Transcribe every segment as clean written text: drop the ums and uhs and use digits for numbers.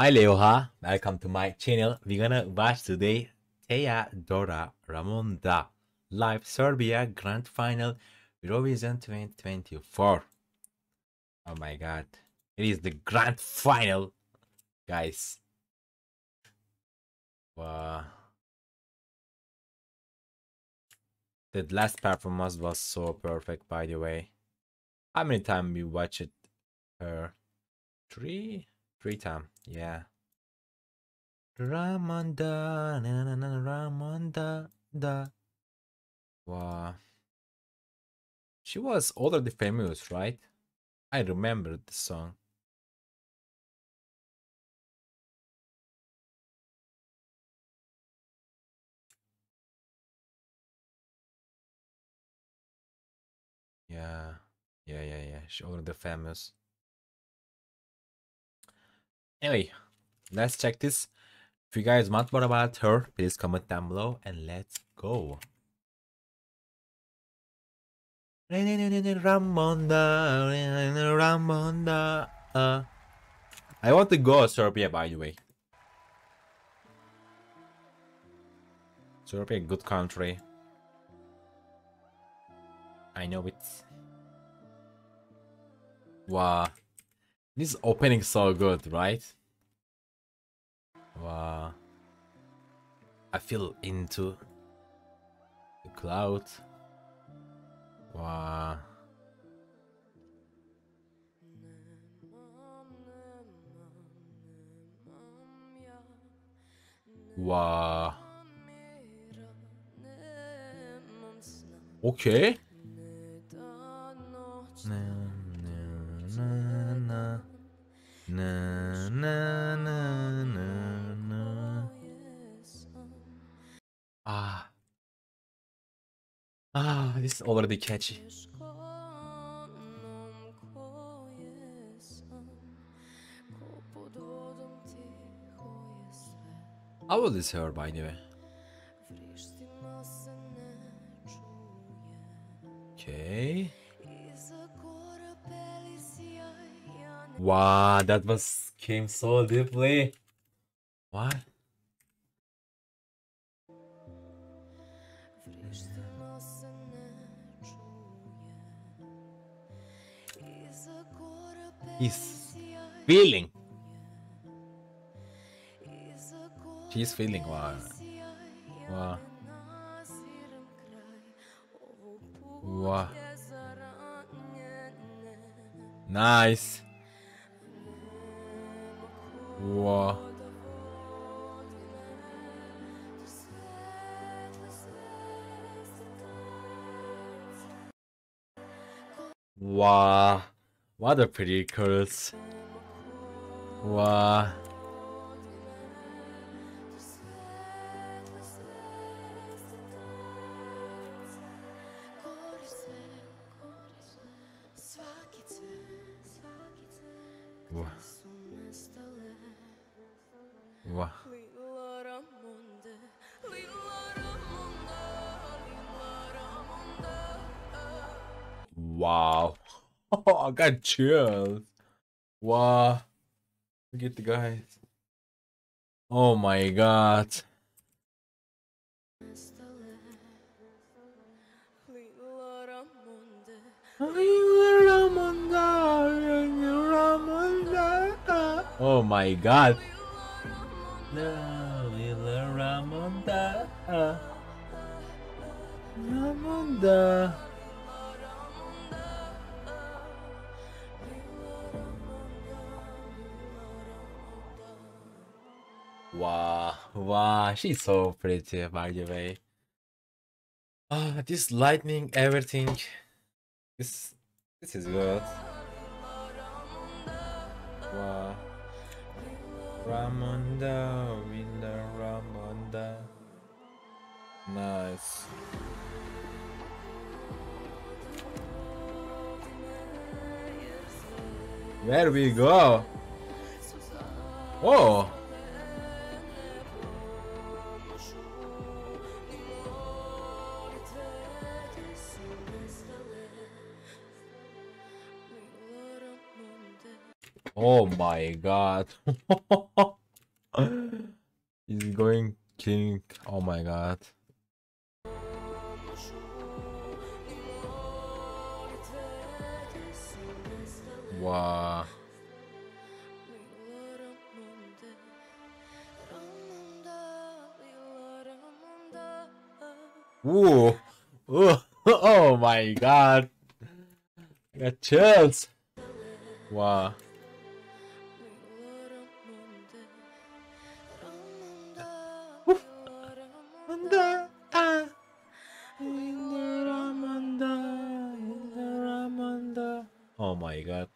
Hi Leoha, welcome to my channel. We're gonna watch today Teya Dora Ramonda live Serbia Grand Final Eurovision 2024. Oh my god, it is the Grand Final, guys. Wow. The last performance was so perfect, by the way. How many times we watched it? Three times, yeah. Ramonda, na na na, Ramonda, da. Wow. She was already famous, right? I remember the song. Yeah. She already famous. Anyway, let's check this. If you guys want more about her, please comment down below and let's go. Ramonda. I want to go to Serbia, by the way. Serbia is a good country. I know it. Wow. This opening is so good, right? Wow. I feel into the cloud. Wow. Wow. Okay. This is already catchy. How old is her, by the way? Okay. Wow, that was came so deeply. What? He's feeling. She's feeling. Wow. Wow. Wow. Nice. Wow. Wow. What a pretty curls. Wow. Wow. Wow. Wow. Oh, I got chills. Wow. Look at the guys. Oh my god. Oh my god. Ramonda, Ramonda. Wow, she's so pretty, by the way. Ah, this lightning, everything. This is good. Wow. Ramonda, Winner Ramonda. Nice. Where we go? Oh. Oh my god. going killing. Oh my god. Wow. Ooh. Ooh. Oh my god. I got chills. Wow. Oh my god.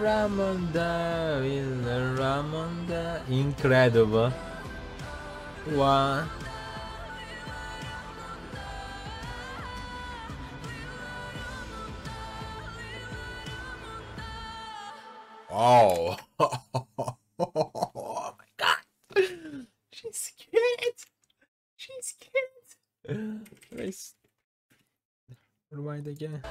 Ramonda in Ramonda, incredible. Wow. Oh. Oh my god. She's cute. She's cute. Let's rewind again.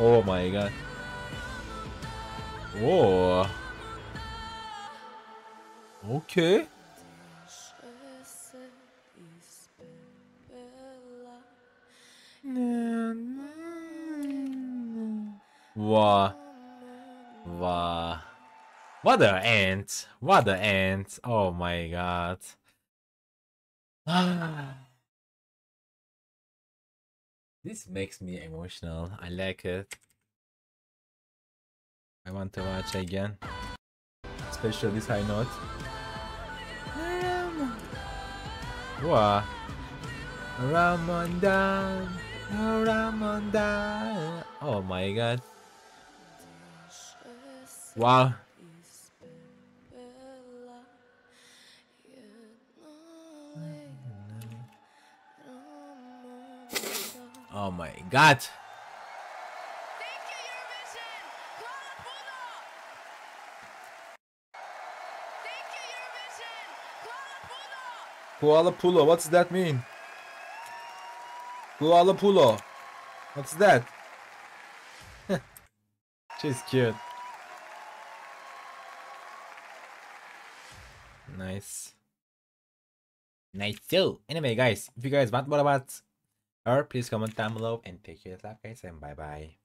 Oh my god. Whoa. Okay. Wow. Wow. What the end. What the end. Oh my god. This makes me emotional. I like it. I want to watch again. Especially this high note. Wow. Ramonda. Ramonda. Oh my god. Wow. Oh my god. Thank you, Eurovision. Thank you, Eurovision. Kuala Pulo. What's that mean? Kuala Pulo. What's that? She's cute. Nice. Nice too. Anyway, guys, if you guys want more about her, please comment down below and take care of yourself, guys, and bye bye.